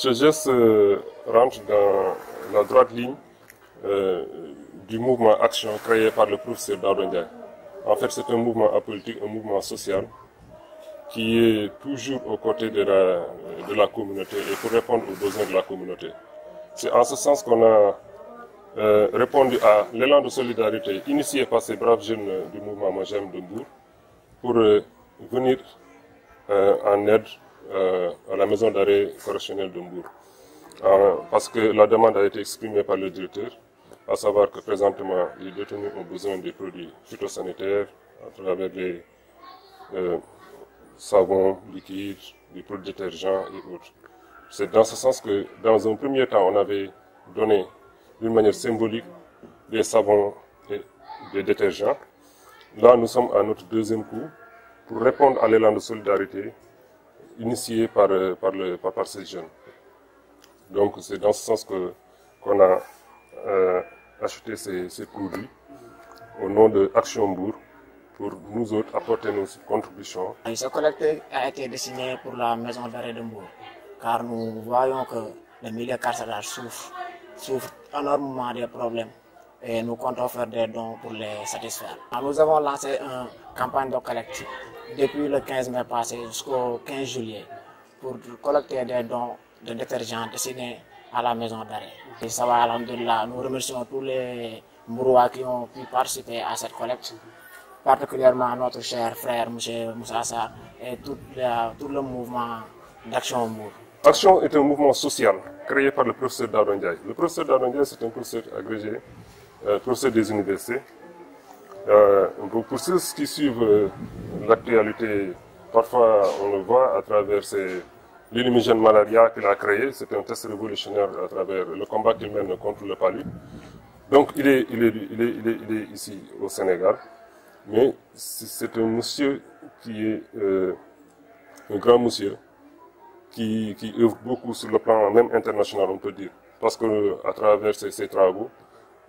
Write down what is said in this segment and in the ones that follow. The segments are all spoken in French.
Ce geste rentre dans la droite ligne du mouvement Action créé par le professeur Darou Ndiaye. En fait, c'est un mouvement apolitique, un mouvement social qui est toujours aux côtés de la communauté et pour répondre aux besoins de la communauté. C'est en ce sens qu'on a répondu à l'élan de solidarité initié par ces braves jeunes du mouvement MOJEM de Mbour pour venir en aide à la maison d'arrêt correctionnelle de Mbour. Parce que la demande a été exprimée par le directeur, à savoir que présentement les détenus ont besoin des produits phytosanitaires à travers les savons, liquides, des produits détergents et autres. C'est dans ce sens que, dans un premier temps, on avait donné d'une manière symbolique des savons et des détergents. Là, nous sommes à notre deuxième coup pour répondre à l'élan de solidarité initié par ces jeunes. Donc, c'est dans ce sens qu'on a acheté ces produits au nom de Actionbourg pour nous autres apporter nos contributions. Ce collectif a été dessiné pour la maison d'arrêt de Mbour, car nous voyons que le milieu carcéral souffre énormément des problèmes et nous comptons faire des dons pour les satisfaire. Nous avons lancé une campagne de collecte depuis le 15 mai passé jusqu'au 15 juillet pour collecter des dons de détergents destinés à la maison d'arrêt. Et ça va, alhamdoulilah, nous remercions tous les Mbourois qui ont pu participer à cette collecte, particulièrement notre cher frère M. Moussa Sa et tout le mouvement d'Action Mbour. Action est un mouvement social créé par le professeur Darou Ndiaye. Le professeur Darou Ndiaye, c'est un professeur agrégé, professeur des universités. Pour ceux qui suivent l'actualité, parfois on le voit à travers l'illumigène malaria qu'il a créé. C'est un test révolutionnaire à travers le combat qu'il mène contre le palud. Donc il est ici au Sénégal, mais c'est un monsieur qui est un grand monsieur qui œuvre beaucoup sur le plan même international, on peut dire, parce qu'à travers ses travaux,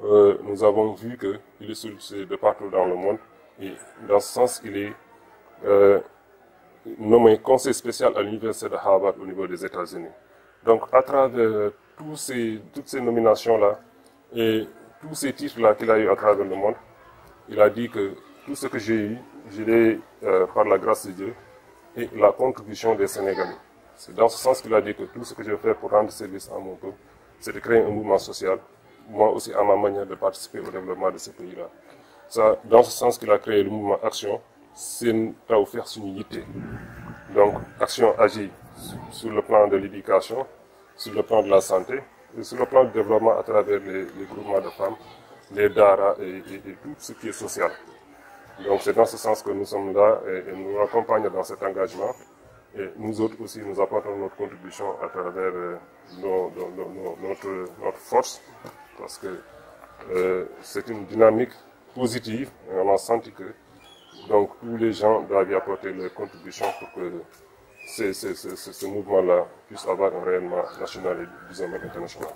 nous avons vu qu'il est sollicité de partout dans le monde et dans ce sens, il est nommé conseiller spécial à l'université de Harvard au niveau des États-Unis. Donc à travers toutes ces nominations-là et tous ces titres-là qu'il a eu à travers le monde, il a dit que tout ce que j'ai eu, je l'ai par la grâce de Dieu et la contribution des Sénégalais. C'est dans ce sens qu'il a dit que tout ce que je fais pour rendre service à mon peuple, c'est de créer un mouvement social, moi aussi à ma manière de participer au développement de ce pays-là. Dans ce sens qu'il a créé le mouvement Action, c'est à offrir une unité. Donc Action agit sur le plan de l'éducation, sur le plan de la santé, et sur le plan du développement à travers les groupements de femmes, les daras et tout ce qui est social. Donc c'est dans ce sens que nous sommes là et nous accompagnons dans cet engagement. Et nous autres aussi, nous apportons notre contribution à travers notre force, parce que c'est une dynamique positive et on a senti que donc, tous les gens doivent y apporter leur contribution pour que ce mouvement-là puisse avoir un rayonnement national et disons même international.